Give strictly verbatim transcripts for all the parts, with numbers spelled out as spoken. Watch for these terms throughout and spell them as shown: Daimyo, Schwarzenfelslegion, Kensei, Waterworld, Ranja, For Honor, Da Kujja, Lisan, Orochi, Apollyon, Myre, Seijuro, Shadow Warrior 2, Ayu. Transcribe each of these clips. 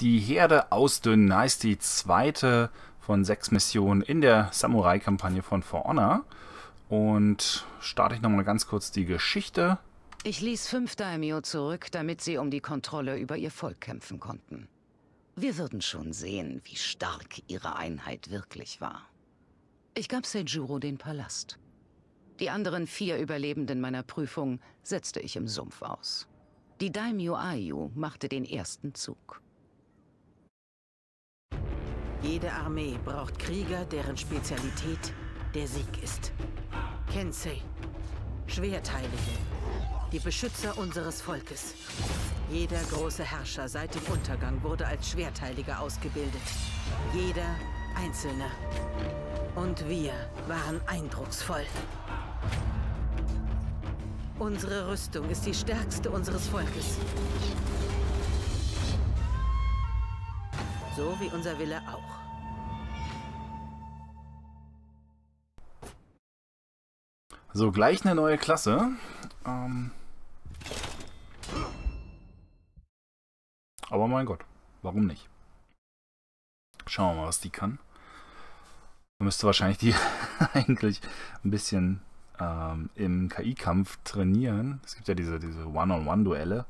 Die Herde ausdünnen heißt die zweite von sechs Missionen in der Samurai-Kampagne von For Honor. Und starte ich nochmal ganz kurz die Geschichte. Ich ließ fünf Daimyo zurück, damit sie um die Kontrolle über ihr Volk kämpfen konnten. Wir würden schon sehen, wie stark ihre Einheit wirklich war. Ich gab Seijuro den Palast. Die anderen vier Überlebenden meiner Prüfung setzte ich im Sumpf aus. Die Daimyo Ayu machte den ersten Zug. Jede Armee braucht Krieger, deren Spezialität der Sieg ist. Kensei, Schwertheilige, die Beschützer unseres Volkes. Jeder große Herrscher seit dem Untergang wurde als Schwertheiliger ausgebildet. Jeder Einzelne. Und wir waren eindrucksvoll. Unsere Rüstung ist die stärkste unseres Volkes. So wie unser Wille auch. So, gleich eine neue Klasse. Ähm Aber mein Gott, warum nicht? Schauen wir mal, was die kann. Man müsste wahrscheinlich die eigentlich ein bisschen ähm, im K I-Kampf trainieren. Es gibt ja diese, diese One-on-One-Duelle,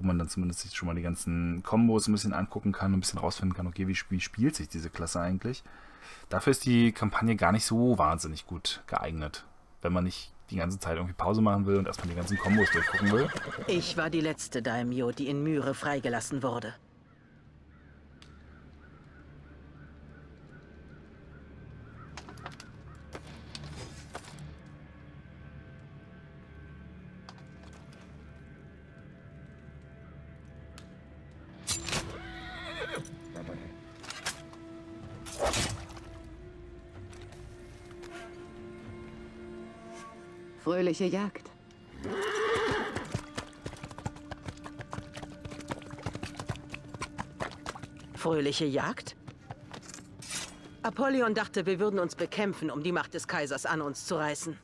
wo man dann zumindest sich schon mal die ganzen Kombos ein bisschen angucken kann und ein bisschen rausfinden kann, okay, wie, wie spielt sich diese Klasse eigentlich. Dafür ist die Kampagne gar nicht so wahnsinnig gut geeignet, wenn man nicht die ganze Zeit irgendwie Pause machen will und erstmal die ganzen Kombos durchgucken will. Ich war die letzte Daimyo, die in Myre freigelassen wurde. Fröhliche Jagd. Fröhliche Jagd? Apollyon dachte, wir würden uns bekämpfen, um die Macht des Kaisers an uns zu reißen.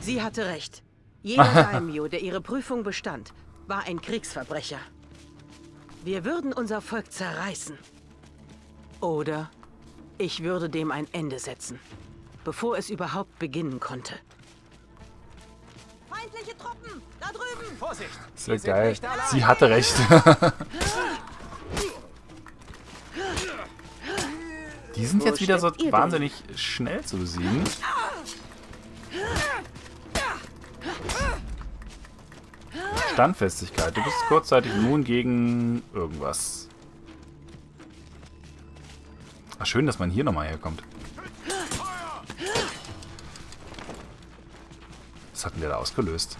Sie hatte recht. Jeder Daimyo, der ihre Prüfung bestand, war ein Kriegsverbrecher. Wir würden unser Volk zerreißen. Oder ich würde dem ein Ende setzen, bevor es überhaupt beginnen konnte. Feindliche Truppen! Da drüben! Vorsicht! Sehr geil. Sie hatte recht. Die sind jetzt wieder so wahnsinnig schnell zu besiegen. Standfestigkeit. Du bist kurzzeitig immun gegen irgendwas. Ach, schön, dass man hier nochmal herkommt. Was hatten wir da ausgelöst?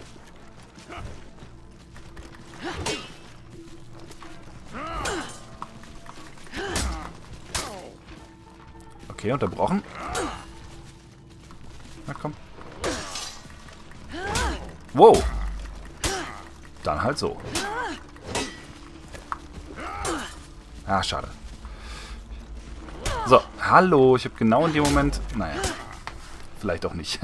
Okay, unterbrochen. Na komm. Wow. Dann halt so. Ah, schade. So, hallo. Ich habe genau in dem Moment... Naja, vielleicht auch nicht.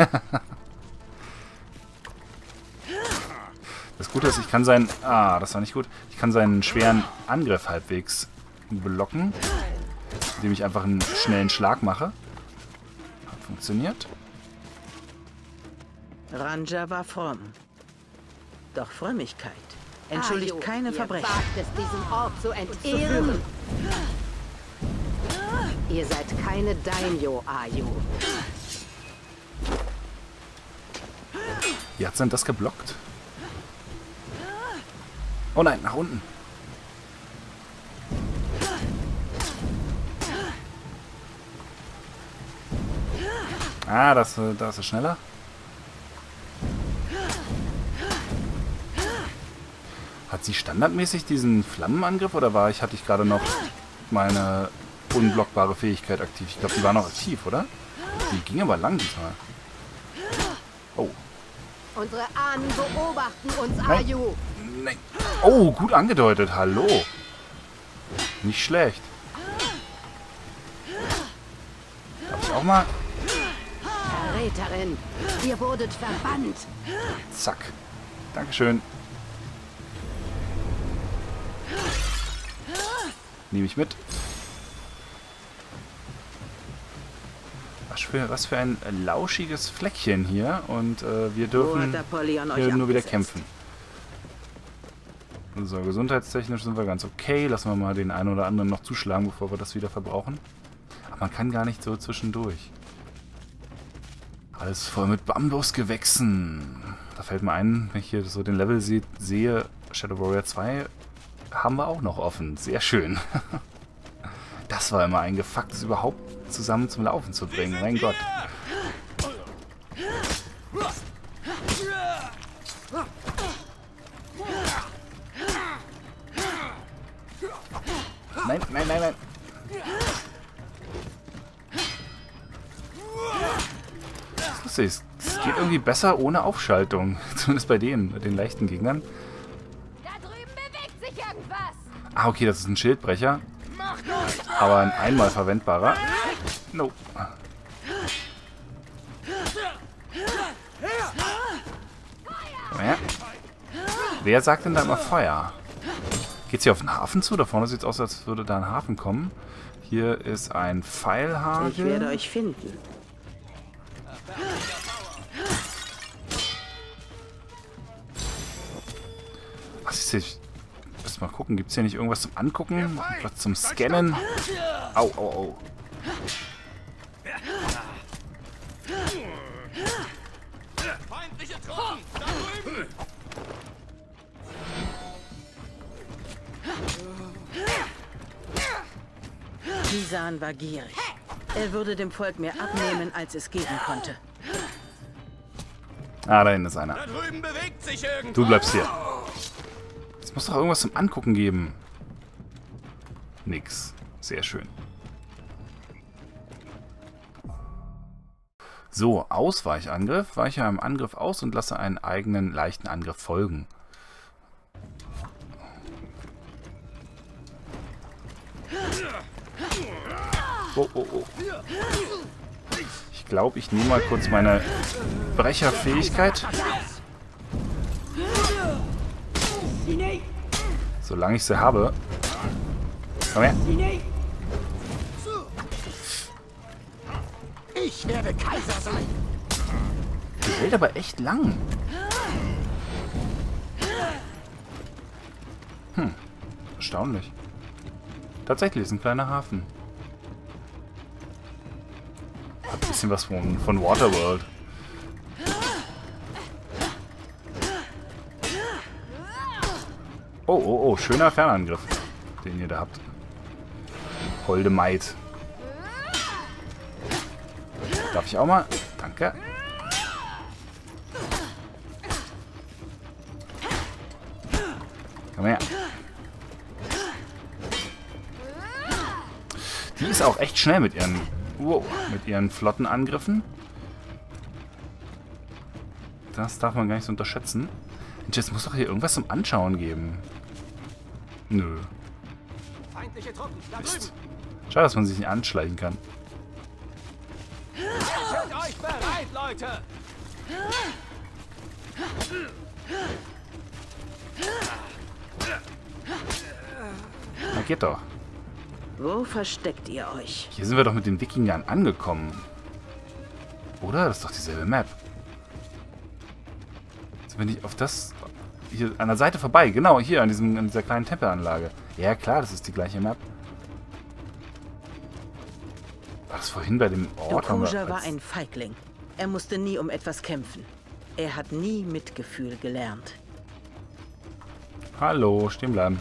Das Gute ist, ich kann seinen... Ah, das war nicht gut. Ich kann seinen schweren Angriff halbwegs blocken, indem ich einfach einen schnellen Schlag mache. Hat funktioniert. Ranja war fromm. Doch Frömmigkeit entschuldigt Ayu, keine Verbrechen. Ihr wagt es, diesen Ort zu entehren. Ihr seid keine Daimyo, Ayu. Wie hat's denn das geblockt? Oh nein, nach unten. Ah, das, das ist schneller. Hat sie standardmäßig diesen Flammenangriff oder war ich, hatte ich gerade noch meine unblockbare Fähigkeit aktiv? Ich glaube, die war noch aktiv, oder? Die ging aber lang diesmal. Oh. Unsere Ahnen beobachten uns, Ayu. Nein. Oh, gut angedeutet. Hallo. Nicht schlecht. Darf ich auch mal? Verräterin, ihr wurdet verbannt. Zack. Dankeschön. Nehme ich mit. Was für, was für ein lauschiges Fleckchen hier. Und äh, wir dürfen hier nur wieder kämpfen. So, gesundheitstechnisch sind wir ganz okay. Lassen wir mal den einen oder anderen noch zuschlagen, bevor wir das wieder verbrauchen. Aber man kann gar nicht so zwischendurch. Alles voll mit Bambusgewächsen. Da fällt mir ein, wenn ich hier so den Level se sehe, Shadow Warrior zwei haben wir auch noch offen. Sehr schön. Das war immer ein Gefuck, das überhaupt zusammen zum Laufen zu bringen. Mein Gott. Nein, nein, nein, nein. Es geht irgendwie besser ohne Aufschaltung. Zumindest bei denen, den leichten Gegnern. Da drüben bewegt sich irgendwas. Ah, okay, das ist ein Schildbrecher. Aber ein einmal verwendbarer. No. Ja. Wer sagt denn da immer Feuer? Geht's hier auf den Hafen zu? Da vorne sieht's aus, als würde da ein Hafen kommen. Hier ist ein Pfeilhagel. Ich werde euch finden. Was ist das? Lass mal gucken. Gibt es hier nicht irgendwas zum Angucken? Was zum Scannen? Au, au, au. Lisan war gierig. Er würde dem Volk mehr abnehmen, als es geben konnte. Ah, da hinten ist einer. Du bleibst hier. Es muss doch irgendwas zum Angucken geben. Nix. Sehr schön. So, Ausweichangriff. Weiche einem Angriff aus und lasse einen eigenen leichten Angriff folgen. Oh, oh, oh. Ich glaube, ich nehme mal kurz meine Brecherfähigkeit. Solange ich sie habe. Komm her. Ich werde Kaiser sein. Die hält aber echt lang. Hm. Erstaunlich. Tatsächlich ist ein kleiner Hafen. Hat ein bisschen was von, von Waterworld. Oh, oh, oh, schöner Fernangriff, den ihr da habt. Holde Maid. Darf ich auch mal? Danke. Komm her. Die ist auch echt schnell mit ihren, wow, mit ihren flotten Angriffen. Das darf man gar nicht so unterschätzen. Mensch, jetzt muss doch hier irgendwas zum Anschauen geben. Nö. Mist. Schade, dass man sich nicht anschleichen kann. Seid euch bereit, Leute! Na, geht doch. Wo versteckt ihr euch? Hier sind wir doch mit den Wikingern angekommen. Oder? Das ist doch dieselbe Map. Jetzt bin ich auf das... Hier an der Seite vorbei, genau, hier an, diesem, an dieser kleinen Tempelanlage. Ja, klar, das ist die gleiche Map. Was vorhin bei dem Ort... Da Kujja war ein Feigling. Er musste nie um etwas kämpfen. Er hat nie Mitgefühl gelernt. Hallo, stehen bleiben.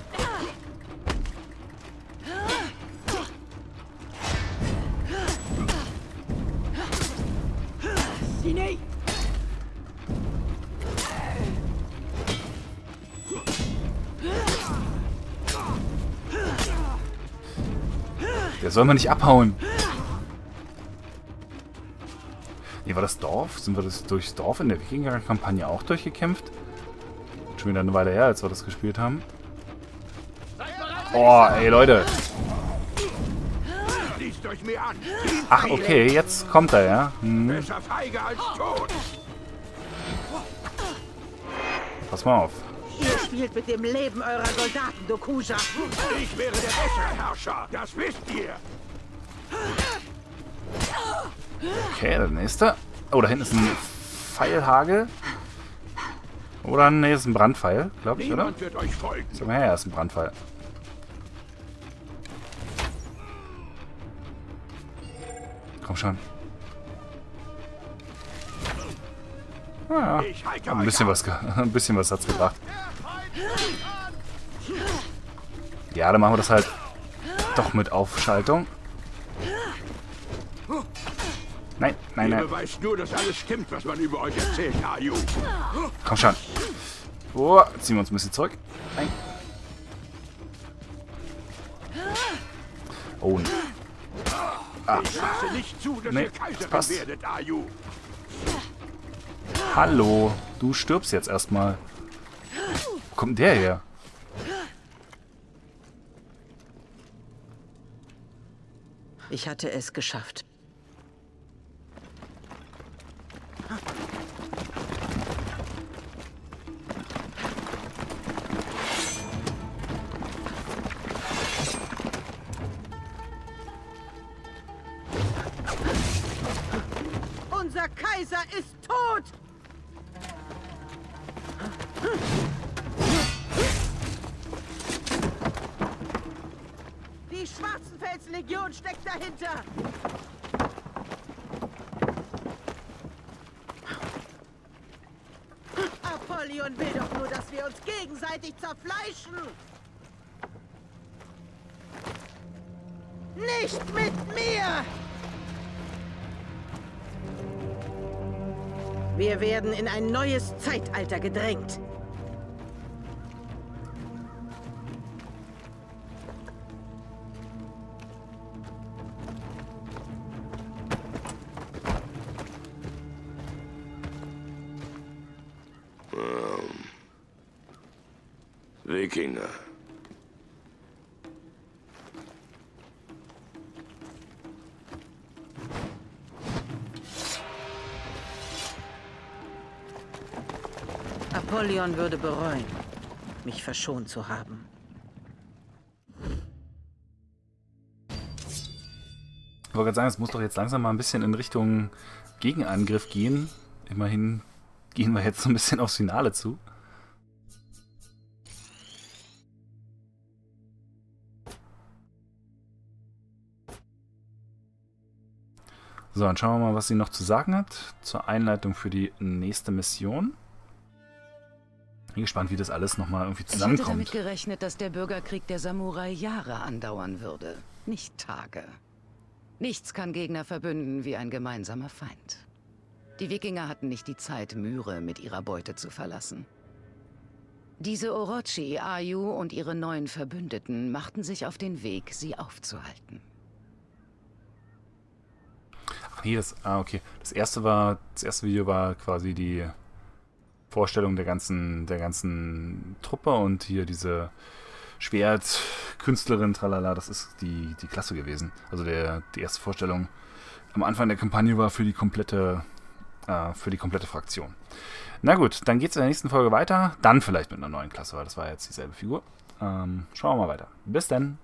Der soll man nicht abhauen. Nee, war das Dorf? Sind wir das durchs Dorf in der Wikinger-Kampagne auch durchgekämpft? Schon wieder eine Weile her, als wir das gespielt haben. Oh, ey, Leute. Ach, okay, jetzt kommt er, ja. Hm. Pass mal auf. spielt mit dem Leben eurer Soldaten, Da Kujja. Ich wäre der bessere Herrscher, das wisst ihr. Okay, der nächste. Oh, da hinten ist ein Pfeilhagel. Oder ne, ist ein Brandpfeil, glaube ich, oder? Sag mal her, ist ein Brandpfeil. Komm schon. Ja, ein bisschen was, ein bisschen was hat's gebracht. Ja, dann machen wir das halt doch mit Aufschaltung. Nein, nein, nein. Ihr beweist nur, dass alles stimmt, was man über euch erzählt, Ayu. Komm schon. Oh, ziehen wir uns ein bisschen zurück. Nein. Oh, nein. Ah. Ich lasse nicht zu, dass nee, ihr Kaiserin werdet, Ayu. Hallo, du stirbst jetzt erstmal. Wo kommt der her? Ich hatte es geschafft. Unser Kaiser ist tot! Die Schwarzenfelslegion steckt dahinter! Apollyon will doch nur, dass wir uns gegenseitig zerfleischen! Nicht mit mir! Wir werden in ein neues Zeitalter gedrängt. Um. Wikinger. Apollyon würde bereuen, mich verschont zu haben. Ich wollte gerade sagen, es muss doch jetzt langsam mal ein bisschen in Richtung Gegenangriff gehen. Immerhin gehen wir jetzt so ein bisschen aufs Finale zu. So, dann schauen wir mal, was sie noch zu sagen hat zur Einleitung für die nächste Mission. Bin gespannt, wie das alles nochmal irgendwie zusammenkommt. Ich hatte damit gerechnet, dass der Bürgerkrieg der Samurai Jahre andauern würde, nicht Tage. Nichts kann Gegner verbünden wie ein gemeinsamer Feind. Die Wikinger hatten nicht die Zeit, Myre mit ihrer Beute zu verlassen. Diese Orochi, Ayu und ihre neuen Verbündeten machten sich auf den Weg, sie aufzuhalten. Ach nee, das, ah, okay. Das erste war, das erste Video war quasi die Vorstellung der ganzen, der ganzen Truppe und hier diese Schwertkünstlerin, tralala, das ist die, die Klasse gewesen. Also der, die erste Vorstellung am Anfang der Kampagne war für die komplette, äh, für die komplette Fraktion. Na gut, dann geht es in der nächsten Folge weiter, dann vielleicht mit einer neuen Klasse, weil das war jetzt dieselbe Figur. Ähm, schauen wir mal weiter. Bis dann!